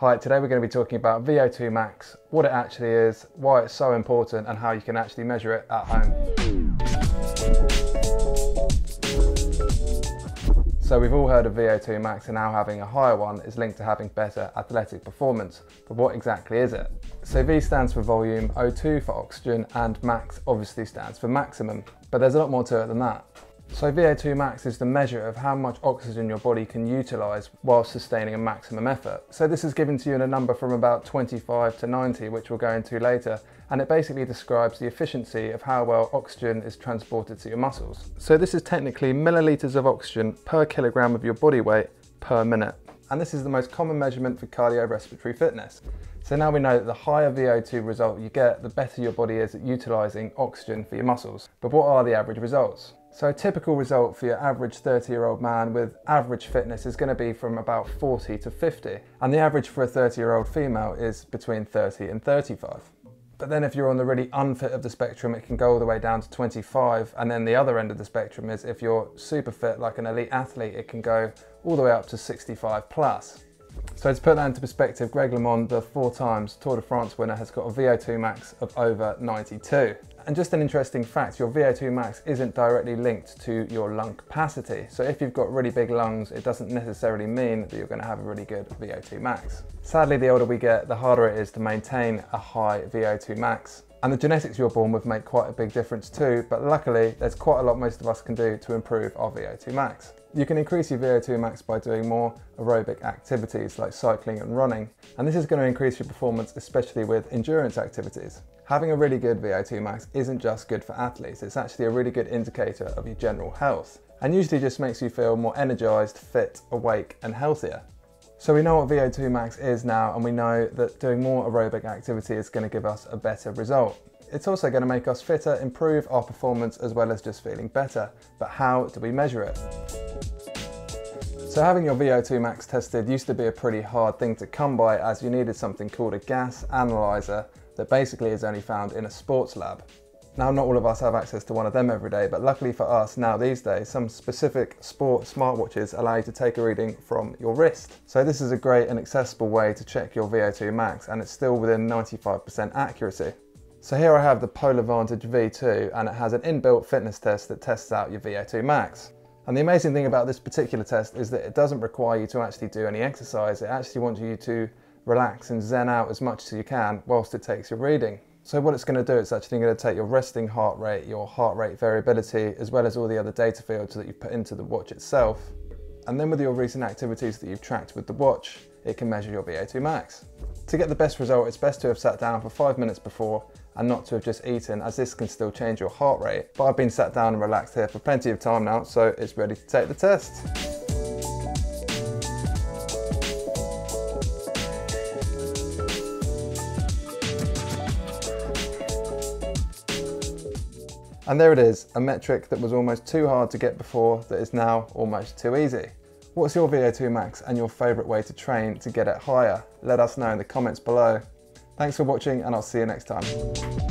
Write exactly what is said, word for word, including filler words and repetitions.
Hi, today we're going to be talking about V O two Max, what it actually is, why it's so important, and how you can actually measure it at home. So we've all heard of V O two Max, and now having a higher one is linked to having better athletic performance. But what exactly is it? So V stands for volume, O two for oxygen, and Max obviously stands for maximum. But there's a lot more to it than that. So V O two max is the measure of how much oxygen your body can utilise while sustaining a maximum effort. So this is given to you in a number from about twenty-five to ninety, which we'll go into later, and it basically describes the efficiency of how well oxygen is transported to your muscles. So this is technically millilitres of oxygen per kilogram of your body weight per minute. And this is the most common measurement for cardiorespiratory fitness. So now we know that the higher V O two result you get, the better your body is at utilising oxygen for your muscles. But what are the average results? So a typical result for your average thirty year old man with average fitness is going to be from about forty to fifty. And the average for a thirty year old female is between thirty and thirty-five. But then if you're on the really unfit of the spectrum, it can go all the way down to twenty-five. And then the other end of the spectrum is if you're super fit, like an elite athlete, it can go all the way up to sixty-five plus. So to put that into perspective, Greg LeMond, the four times Tour de France winner, has got a V O two max of over ninety-two. And just an interesting fact, your V O two max isn't directly linked to your lung capacity. So if you've got really big lungs, it doesn't necessarily mean that you're going to have a really good V O two max. Sadly, the older we get, the harder it is to maintain a high V O two max. And the genetics you're born with make quite a big difference too, but luckily there's quite a lot most of us can do to improve our V O two max. You can increase your V O two max by doing more aerobic activities like cycling and running, and this is going to increase your performance, especially with endurance activities. Having a really good V O two max isn't just good for athletes, it's actually a really good indicator of your general health, and usually just makes you feel more energised, fit, awake and healthier. So we know what V O two max is now, and we know that doing more aerobic activity is going to give us a better result. It's also going to make us fitter, improve our performance, as well as just feeling better. But how do we measure it? So having your V O two max tested used to be a pretty hard thing to come by, as you needed something called a gas analyzer that basically is only found in a sports lab. Now, not all of us have access to one of them every day, but luckily for us now these days, some specific sport smartwatches allow you to take a reading from your wrist. So this is a great and accessible way to check your V O two max, and it's still within ninety-five percent accuracy. So here I have the Polar Vantage V two, and it has an inbuilt fitness test that tests out your V O two max. And the amazing thing about this particular test is that it doesn't require you to actually do any exercise. It actually wants you to relax and zen out as much as you can whilst it takes your reading. So what it's going to do, it's actually going to take your resting heart rate, your heart rate variability, as well as all the other data fields that you've put into the watch itself. And then with your recent activities that you've tracked with the watch, it can measure your V O two max. To get the best result, it's best to have sat down for five minutes before and not to have just eaten, as this can still change your heart rate. But I've been sat down and relaxed here for plenty of time now, so it's ready to take the test. And there it is, a metric that was almost too hard to get before that is now almost too easy. What's your V O two max and your favourite way to train to get it higher? Let us know in the comments below. Thanks for watching, and I'll see you next time.